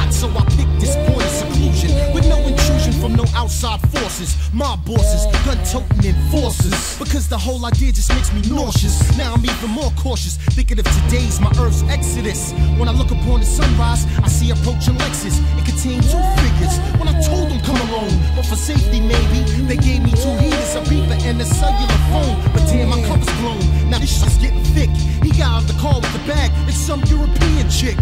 hot, so I kick this boy in seclusion with no intrusion from no outside forces. My bosses, gun-toting enforcers, because the whole idea just makes me nauseous. Now I'm even more cautious, thinking of today's my Earth's exodus. When I look upon the sunrise, I see approaching Lexus. It contained two figures. When I told them come alone, but for safety maybe, they gave me two heaters, a beeper, and a cellular phone. But damn, my cover's blown. Now this shit's getting thick. He got out of the car with the bag. It's some European chick.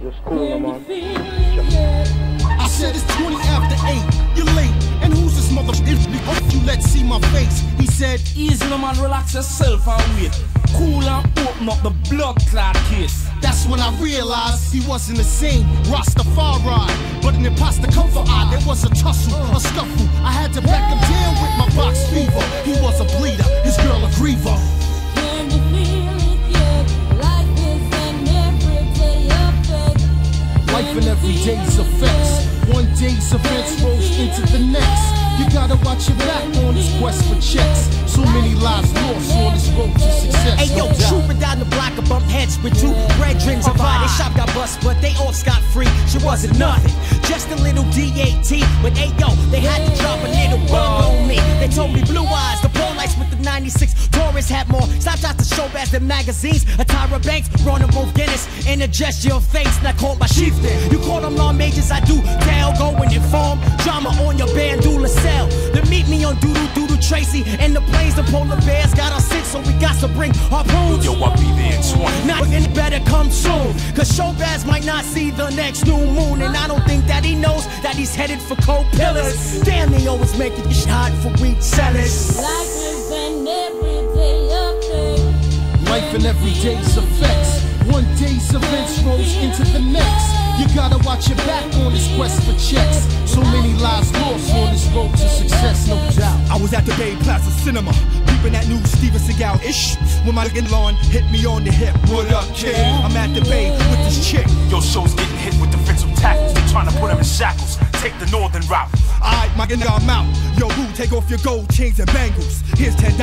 It's cool, Lamont. I said it's 20 after 8, you're late. And who's this mother? If we hope you let see my face. He said, easy, man, relax yourself and wait. Cool and open up the blood clot case. That's when I realized he wasn't the same Rastafari, but an imposter come for I. There was a tussle, a scuffle. I had to back him down with my box fever. He was a bleeder, his girl a griever. Life and every day's effects. One day's offense rolls into the next. You gotta watch your back on this quest for checks. So many lives lost on this road to success. Hey yo, trooping down the block, I bumped heads with two brethrens of mine. They shot that bus, but they all got free. She wasn't nothing, just a little DAT. But hey yo, they had to drop a little bomb on me. They told me blue eyes, the pole lights with the 96 Taurus had more. Stop shots to show as them magazines. Atira Banks, Ronald Wolf Guinness, in a gesture of thanks. And I called my chieftain. You call them law majors, I do. Tell, go and inform. Drama on your bandula cell. Then meet me on Doodoo Doodoo Tracy. And the planes, the polar bears got us sick, so we got to bring our phones. Yo, I'll be there in 20. Now, it better come soon. Cause Showbaz might not see the next new moon. And I don't think that he knows that he's headed for cold pillars. Damn, they always make it hot for weak sellers. Life and every day's effects. One day's events rolls into the next. You gotta watch your back on this quest for checks. So many lives lost on this road to success, no doubt. I was at the Bay Plaza Cinema, peeping that new Steven Seagal-ish, when my lawn hit me on the hip. What up, kid? I'm at the Bay with this chick. Yo, show's getting hit with defensive tackles. They're trying to put him in shackles. Take the northern route. Alright, my nigga, I'm out. Yo, Roo, take off your gold chains and bangles. Here's $10.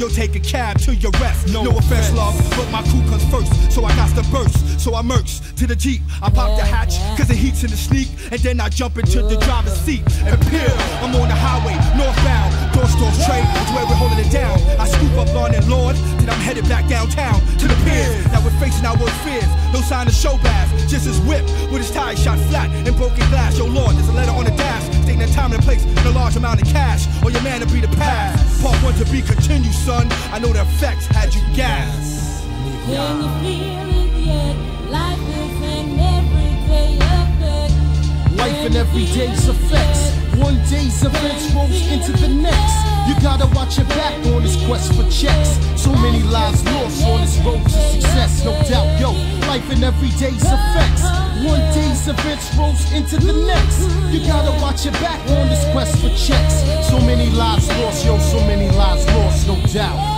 Yo, take a cab to your rest. No offense, love, but my crew comes first, so I got to burst. So I merged to the Jeep. I pop the hatch, cause the heat's in the sneak, and then I jump into the driver's seat. And peer, I'm on the highway, northbound. Door-stores trade is where we're holding it down. I scoop up lawn and lawn, then I'm headed back downtown to the piers. Now we're facing our worst fears. No sign of Showbaz, just his whip with his tires shot flat and broken glass. Yo, Lord, there's a letter on the dash, stating the time and the place and a large amount of cash, or your man to be the past. Part one to be continued, son. I know the effects had you gas. Can you feel it yet? Life is an everyday effect. Life and everyday's effects. One day's events rolls into the next. You gotta watch your back on this quest for checks. So many lives lost on this road to success, no doubt. Yo, life and everyday's effects. One day's events rolls into the next. You gotta watch your back on this quest for checks. So many lives lost, yo, so many lives lost, no doubt.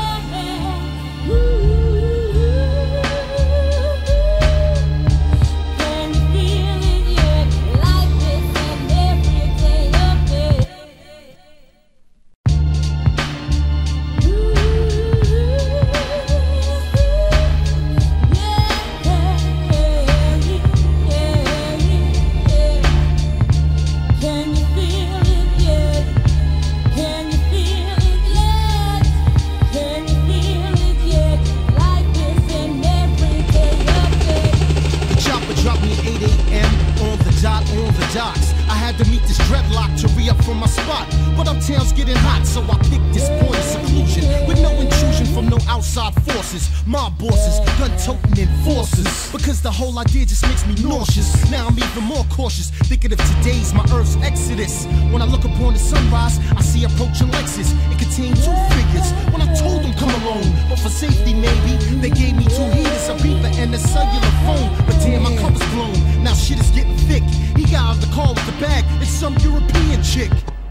My bosses, gun-toting enforcers, because the whole idea just makes me nauseous. Now I'm even more cautious, thinking of today's my Earth's exodus. When I look upon the sunrise, I see approaching Lexus. It contained two figures. When I told them come alone, but for safety maybe, they gave me two heaters, a beeper, and a cellular phone. But damn, my cover's blown. Now shit is getting thick. He got out of the car with the bag. It's some European chick.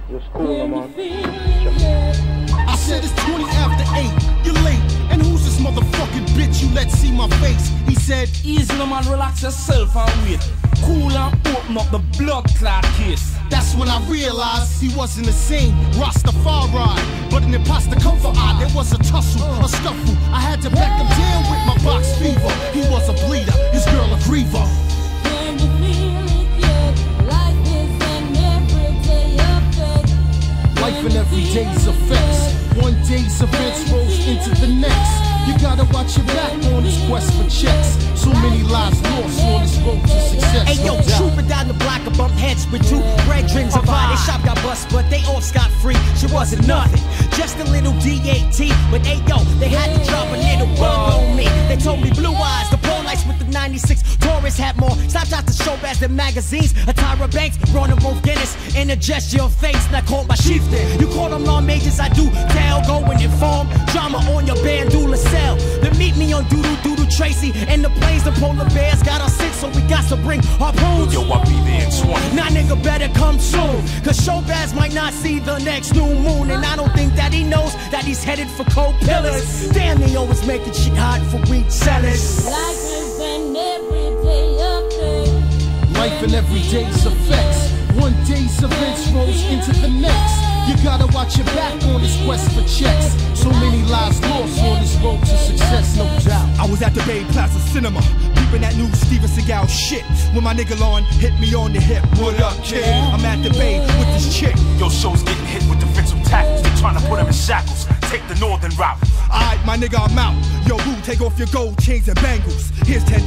It's cool, Lamont. I said it's 20 after 8, you're late. And who's this motherfucking bitch you let see my face? He said, easy, man, relax yourself and wait. Cool and open up the blood clot case. That's when I realized he wasn't the same Rastafari, but an imposter come for I. There was a tussle, a scuffle. I had to back him down with my box fever. He was a bleeder, his girl a griever. Can you feel it yet? one day's offense rolls into the next. You gotta watch your back on this quest for checks. So many lives lost on this road to success. Hey yo, trooping down the block, I bumped heads with two brethren. They shop got bust, but they all scot free. She wasn't nothing, just a little DAT. But hey yo, they had to drop a little bomb on me. They told me blue eyes, the pole lights with the 96 Taurus had more stop shots to show as the magazines. Atira Banks, Ronan Wolf Guinness, in a gesture of face. Now call my chieftain. You call them law majors, I do. Tell, go and inform. Drama on your bandula cell. Then meet me on Doodoo Doodoo Tracy. And the planes, the polar bears got our six, so we got to bring our harpoons. Yo, I'll be there in 20. Now nigga better come soon, cause Showbaz might not see the next new moon. And I don't think that he knows that he's headed for cold pillars. Damn, they always making shit hot for weed sellers. Life and everyday's effects. One day's events rolls into the next. You gotta watch your back on this quest for checks. So many lives lost on this road to success, no doubt. I was at the Bay Plaza Cinema, peeping that new Steven Seagal shit. When my nigga Lon hit me on the hip, what up, kid? I'm at the Bay with this chick. Yo, show's getting hit with defensive tackles. They trying to put him in shackles. Take the northern route. Alright, my nigga, I'm out. Yo, who, take off your gold chains and bangles. Here's $10.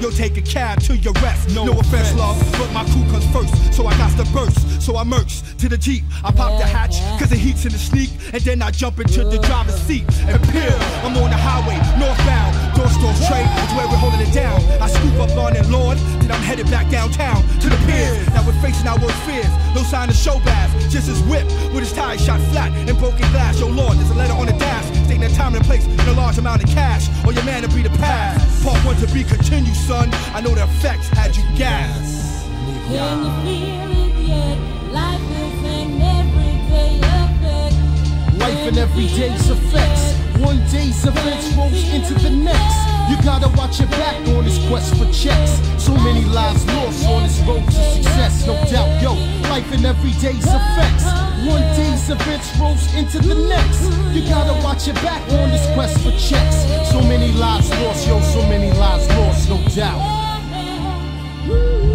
Yo, take a cab to your rest. No offense, love, but my crew comes first, so I got to burst. So I merch to the Jeep. I pop the hatch, cause the heat's in the sneak. And then I jump into the driver's seat. And peer, I'm on the highway, northbound. Doorstores trade is where we're holding it down. I scoop up Lon and Lord, then I'm headed back downtown to the pier. Now we're facing our worst fears. No sign of Showbaz, just his whip with his tires shot flat and broken glass. Yo, Lord, there's a letter on the dash, stating the time and place and a large amount of cash, or your man to be the past. Part one to be continued, son. I know the effects had you gas. Can you feel it yet? Life is an everyday effect. Life and everyday's effects. One day's events rolls into the next. You gotta watch your back on this quest for checks. So many lives lost on this road to success, no doubt. Yo, life and everyday's effects. One day's events rolls into the next. You gotta watch your back on this quest for checks. So many lives lost, yo, so many lives lost, no doubt. Can you feel it yet?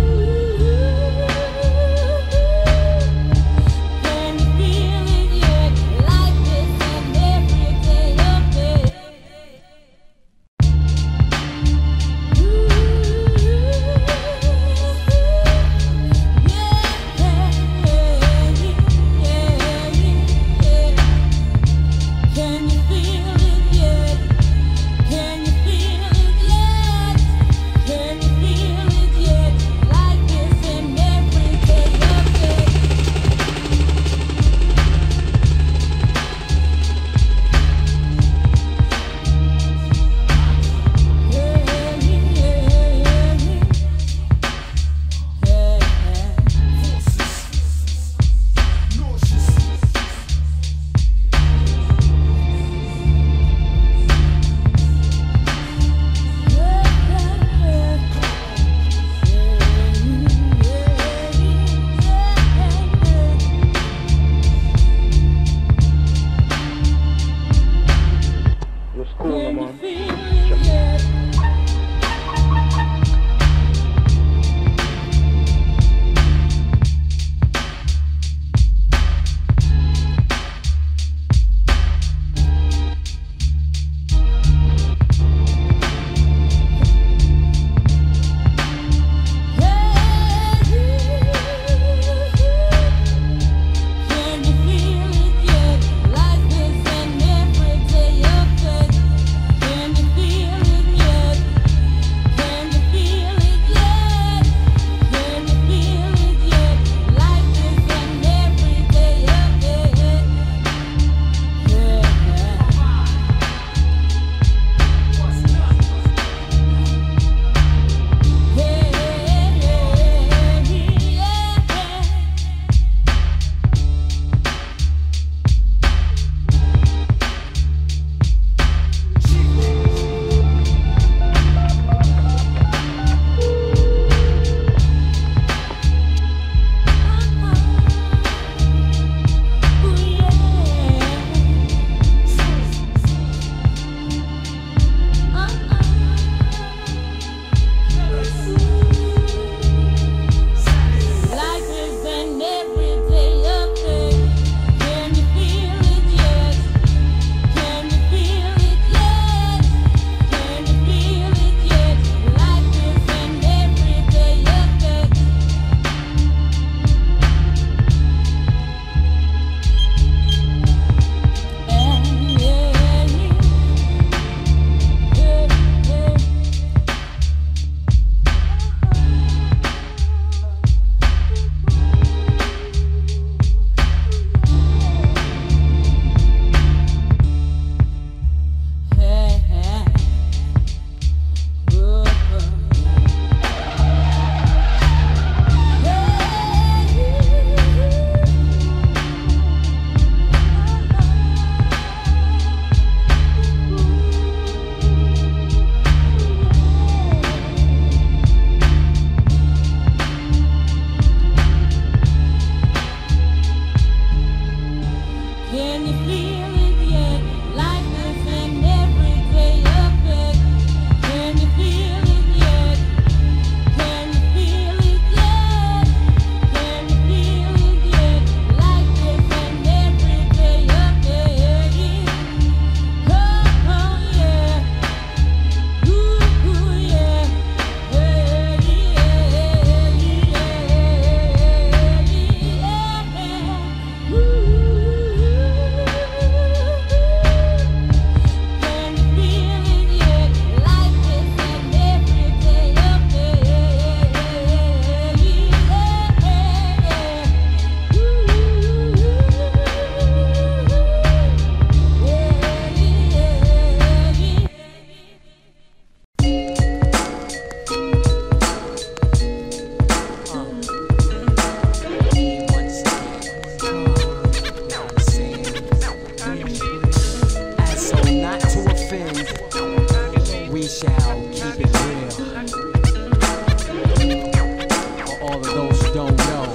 don't know.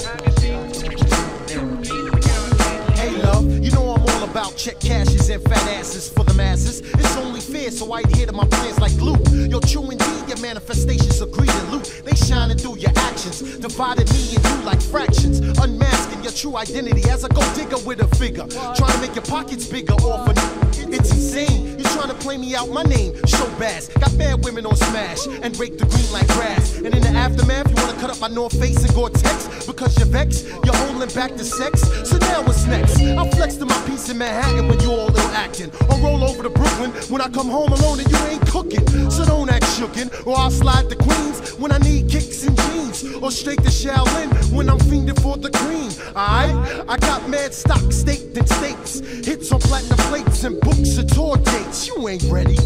Hey love, you know I'm all about check cashes and fat asses for the masses. It's only fair, so I adhere to my plans like glue. You're true indeed, your manifestations are greed and loot. They shining through your actions, divided me and you like fractions. Unmasking your true identity as a gold digger with a figure. Trying to make your pockets bigger off of it's insane. Trying to play me out, my name, show bass. Got bad women on smash and break the green like grass. And in the aftermath, you want to cut up my North Face and Gore Tex because you're vexed, you're holding back the sex. So now what's next? I'll flex to my piece in Manhattan when you all ill acting. Or roll over to Brooklyn when I come home alone and you ain't cooking. So don't act shookin', or I'll slide to Queens when I need kicks and jeans. Or straight to Shaolin when I'm fiending for the cream. Alright? I got mad stock staked in stakes, hits on platinum plates and books of tour dates. You ain't ready.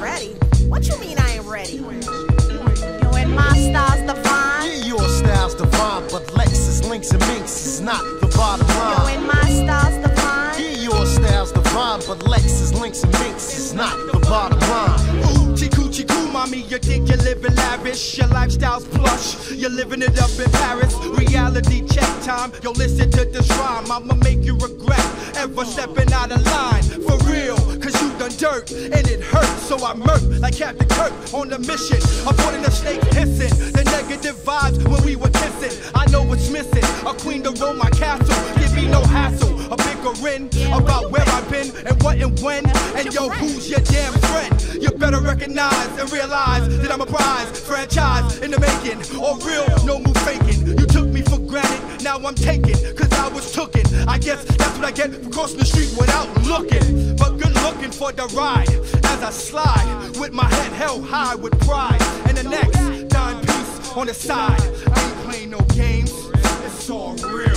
Ready? What you mean I ain't ready? You and my style's divine. Yeah, your style's divine, but Lexus, links, and minks is not the bottom line. You and my style's divine. Yeah, your style's divine, but Lexus, links, and minks is not the bottom line. Ooh. Gucci cool, mommy, you think you're living lavish. Your lifestyle's plush, you're living it up in Paris. Reality check time, yo, listen to this rhyme. I'ma make you regret ever stepping out of line. For real, cause you done dirt, and it hurts. So I murk like Captain Kirk on the mission. Avoiding a snake hissing, the negative vibes when we were kissing. I know what's missing, a queen to roll my castle. Give me no hassle, a bickering about where I've been and what and when. And yo, who's your damn friend? You better recognize and realize that I'm a prize, franchise in the making, all real, no move faking. You took me for granted, now I'm taken, cause I was tooken. I guess that's what I get for crossing the street without looking. But good looking for the ride, as I slide, with my head held high with pride. And the next dime piece on the side, I ain't playing no games, it's all real.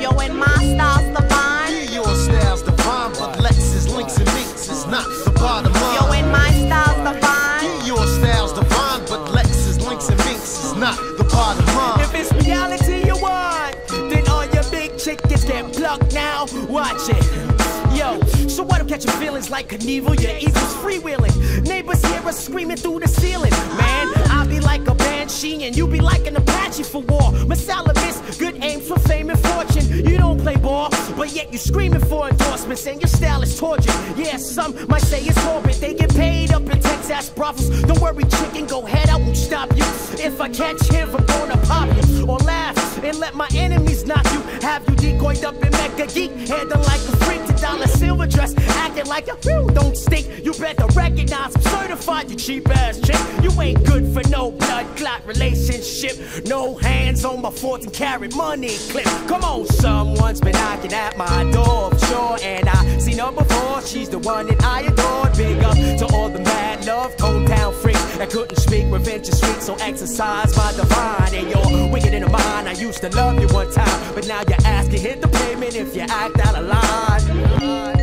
Yo, and my style's divine. Yeah, your style's divine, but Lexus, links, and minks is not the bottom line. Yo, and my style's divine. Yeah, your style's divine, but Lexus, links, and minks is not the bottom line. If it's reality you want, then all your big chickens get plucked now. Watch it. Yo, so what I'm catching feelings like Knievel, your evil's freewheeling. Neighbors hear us screaming through the ceiling. Man, I'll be like a banshee and you be like an Apache for war. Masalavis, good aims for fame and fortune. You don't play ball, but yet you screaming for endorsements and your style is torture. Yeah, some might say it's morbid. They get paid up in Texas brothels. Don't worry, chicken, go head, I won't stop you. If I catch him, I'm gonna pop you. Or laugh and let my enemies knock you. Have you decoyed up in Mecca Geek, handle like a freak to dollar silver dress, acting like a whew, don't stink. You better recognize I'm certified, you cheap ass chick. You ain't good for no blood clot relationship. No hands on my 14-carat money clip. Come on, someone's been knocking at my door, for sure. And I seen her before, she's the one that I adored. Big up to all the mad love, cold town freaks that couldn't speak, revenge is sweet, so exercise by divine. And you're wicked in the mind, I used to love you one time, but now you're asking, hit the pavement if you act out of line.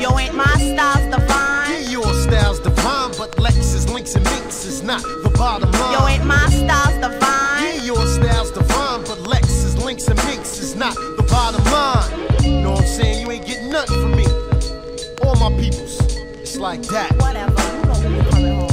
Yo, ain't my style's divine. Yeah, your style's divine, but Lexus, links, and minks is not the bottom line. Yo, ain't my style's divine. Yeah, your style's divine, but Lexus, links, and minks is not the bottom line. Know what I'm saying? You ain't getting nothing from me. All my peoples, it's like that. Whatever, you don't really come at home.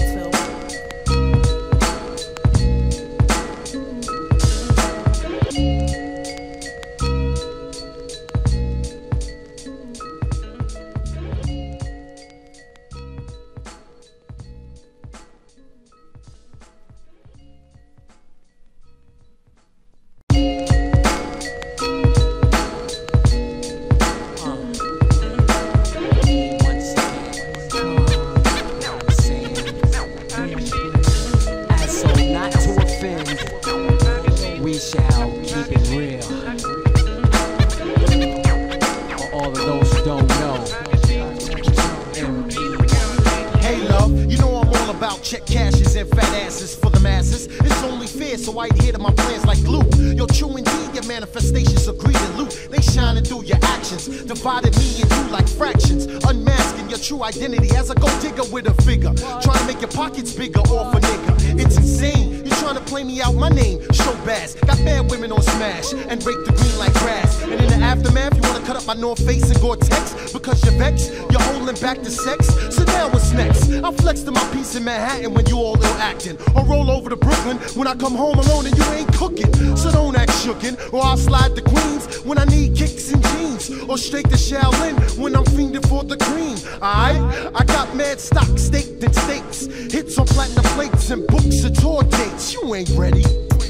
Identity as a gold digger with a figure, trying to make your pockets bigger off a nigga. It's insane. You're trying to play me out my name, show bass. Got bad women on Smash and rake the green like grass. And in the aftermath, you wanna cut up my North Face and Gore Tex because you're vexed, you're holding back the sex. So now what's next? I'll flex to my piece in Manhattan when you all ill acting, or roll over to Brooklyn when I come home alone and you ain't cooking. So don't act shookin', or I'll slide to Queens when I need kicks and jeans, or straight to Shaolin when I'm fiending for the cream. Alright, I got mad stock staked in stakes, hits on platinum plates and books of tour dates. You ain't ready.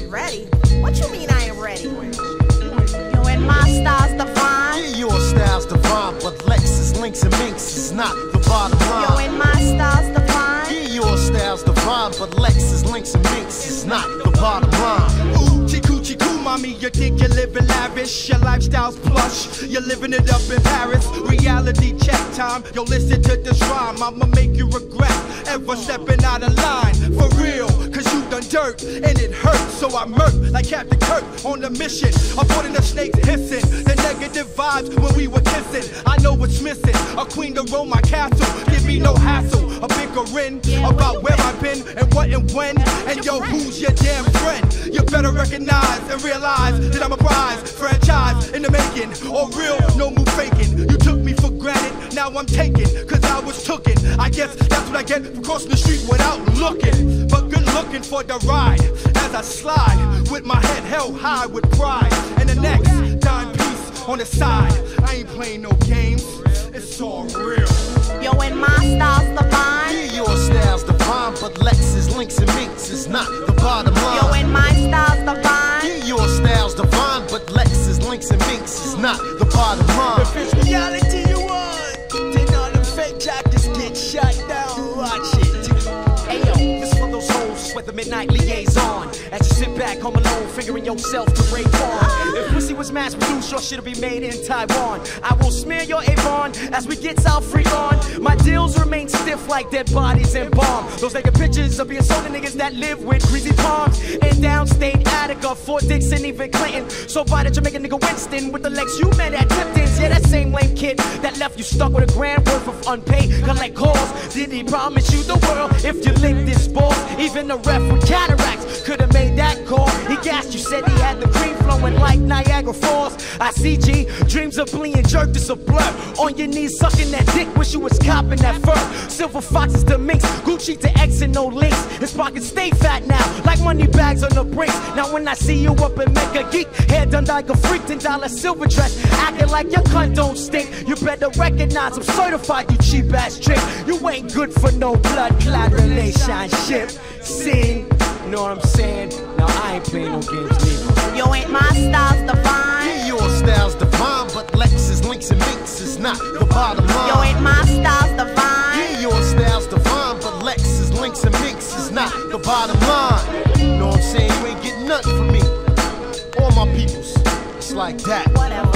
Ready? What you mean I ain't ready? You and my style's divine. Yeah, your style's divine, but Lexus, links and minks is not the bottom line. You and my style's divine. Yeah, your style's divine, but Lexus, links and minks is not the bottom line. Ooh, Gucci, cool, mommy, you think you're living lavish, your lifestyle's plush, you're living it up in Paris, reality check time, yo, listen to this rhyme, I'ma make you regret ever stepping out of line, for real, cause you done dirt, and it hurts, so I murk like Captain Kirk on a mission, avoiding the snakes hissing, the negative vibes when we were kissing, I know what's missing, a queen to roam my castle, give me no hassle, a bickering about where I've been, and what and when, and yo, who's your damn friend, you better recognize and realize that I'm a prize, franchise in the making, all real, no move faking. You took me for granted, now I'm taken, cause I was tooken. I guess that's what I get for crossing the street without looking. But good looking for the ride, as I slide, with my head held high with pride. And the next dime piece on the side, I ain't playing no games, it's all real. Yo, and my style's divine. Yeah, your style's divine, but Lexus, links and minks is not the bottom line. Yo, and my style's divine. Your style's divine, but Lexus, links and minks is not the bottom line. If it's reality you want, then all them fake jackets get shut down. Watch it. Ayo, this for those hoes with the midnight liaison. As you sit back home alone, figuring yourself to rape on. If pussy was mass produced, your shit'll be made in Taiwan. I will smear your Avon as we get South freak on. My deals remain stiff like dead bodies and bomb. Those naked pictures of being sold to niggas that live with greasy palms. In downstate Attica, Fort Dixon, even Clinton. So by the Jamaican nigga Winston with the Lex you met at Tipton's. Yeah, that same lame kid that left you stuck with a grand worth of unpaid collect calls. Did he promise you the world if you licked this ball? Even the ref with cataracts could've made that call. He gassed you, said he had the cream flowing like Niagara Falls. I see G, dreams of being jerked is a blur. On your knees sucking that dick, wish you was copping that fur. Silver foxes to minx, Gucci to X and no links. His pockets stay fat now, like money bags on the brinks. Now when I see you up in Mecca Geek, hair done like a freak, $10 silver dress, acting like your cunt don't stink. You better recognize I'm certified, you cheap ass trick. You ain't good for no blood clot relationship. See, know what I'm saying? Now I ain't playing no games neither. Yo, ain't my style's divine. Yeah, your style's divine, but Lexus, links and minks is not the bottom line. Yo, ain't my style's divine. Yeah, your style's divine, but Lexus, links and minks is not the bottom line. Know what I'm saying? You ain't getting nothing from me. All my peoples, it's like that. Whatever.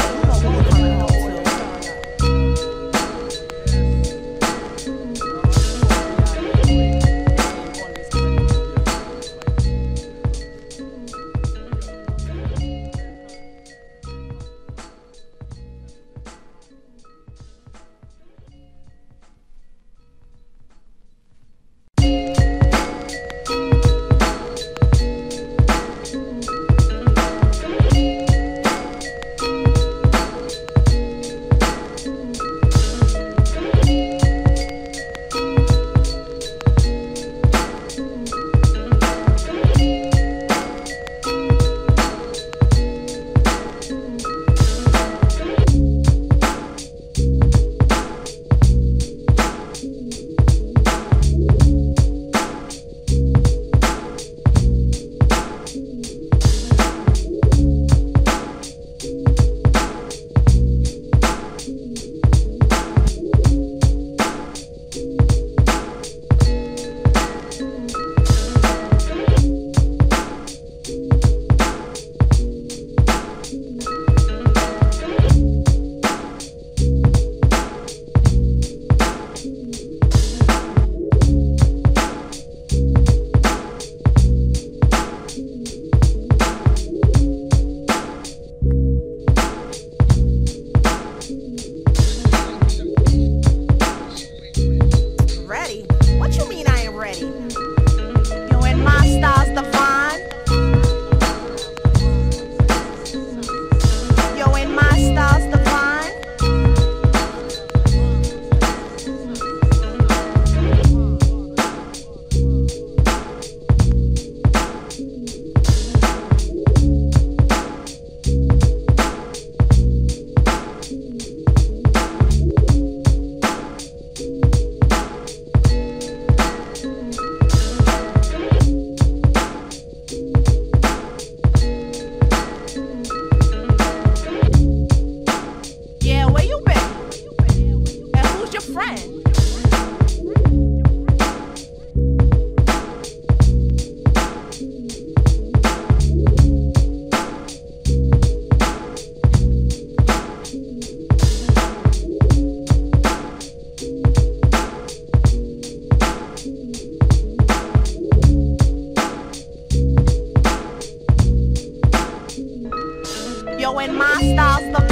when my style's the